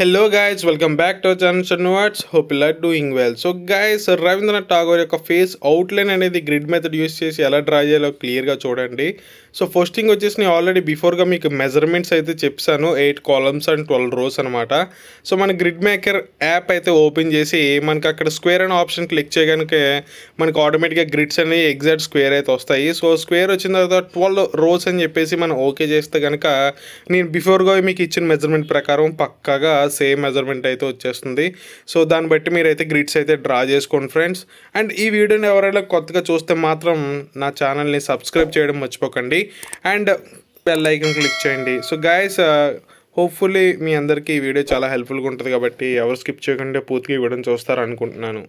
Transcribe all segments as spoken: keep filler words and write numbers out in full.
Hello guys, welcome back to our channel. So notes, hope you are doing well. So guys, Rabindranath Tagore యొక్క face outline అనేది grid method use చేసి ఎలా draw చేయాలో clear గా చూడండి. So first thing వచ్చేసి నేను already before గా మీకు మెజర్మెంట్స్ అయితే చెప్పాను, eight columns and twelve rows అన్నమాట. సో మన గ్రిడ్ మేకర్ యాప్ అయితే ఓపెన్ చేసి మనకి అక్కడ స్క్వేర్ అనే ఆప్షన్ క్లిక్ చేయగానే మనకు ఆటోమేటిక్గా గ్రిడ్స్ అనేవి ఎగ్జాక్ట్ స్క్వేర్ అయితే వస్తాయి. సో స్క్వేర్ వచ్చిన తర్వాత ట్వెల్వ్ రోస్ అని చెప్పేసి మనం ఓకే చేస్తే కనుక నేను బిఫోర్ గా మీకు ఇచ్చిన మెజర్మెంట్ ప్రకారం పక్కాగా సేమ్ మెజర్మెంట్ అయితే వచ్చేస్తుంది. సో దాన్ని బట్టి మీరైతే గ్రిడ్స్ అయితే డ్రా చేసుకోండి ఫ్రెండ్స్. అండ్ ఈ వీడియోని ఎవరైనా కొత్తగా చూస్తే మాత్రం నా ఛానల్ని సబ్స్క్రైబ్ చేయడం మర్చిపోకండి అండ్ బెల్ ఐకాన్ క్లిక్ చేయండి. సో గైస్, హోప్ఫుల్లీ మీ అందరికీ ఈ వీడియో చాలా హెల్ప్ఫుల్గా ఉంటుంది కాబట్టి ఎవరు స్కిప్ చేయకుండా పూర్తిగా ఈ వీడియోని చూస్తారనుకుంటున్నాను.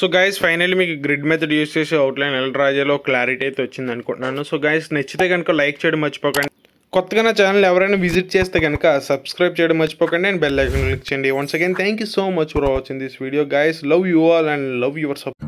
సో గైస్, ఫైనల్లీ మీకు గ్రిడ్ మెథడ్ యూస్ చేసి అవుట్లైన్ ఎలా డ్రా చేయాలో క్లారిటీ అయితే వచ్చింది అనుకుంటున్నాను. సో గైస్, నచ్చితే కనుక లైక్ చేయడం మర్చిపోకండి. కొత్తగా నా ఛానల్ ఎవరైనా విజిట్ చేస్తే కనుక సబ్స్క్రైబ్ చేయడం మర్చిపోకండి అండ్ బెల్ ఐకాన్ క్లిక్ చేయండి. Once again thank you so much for watching this video guys. Love you all and love your support.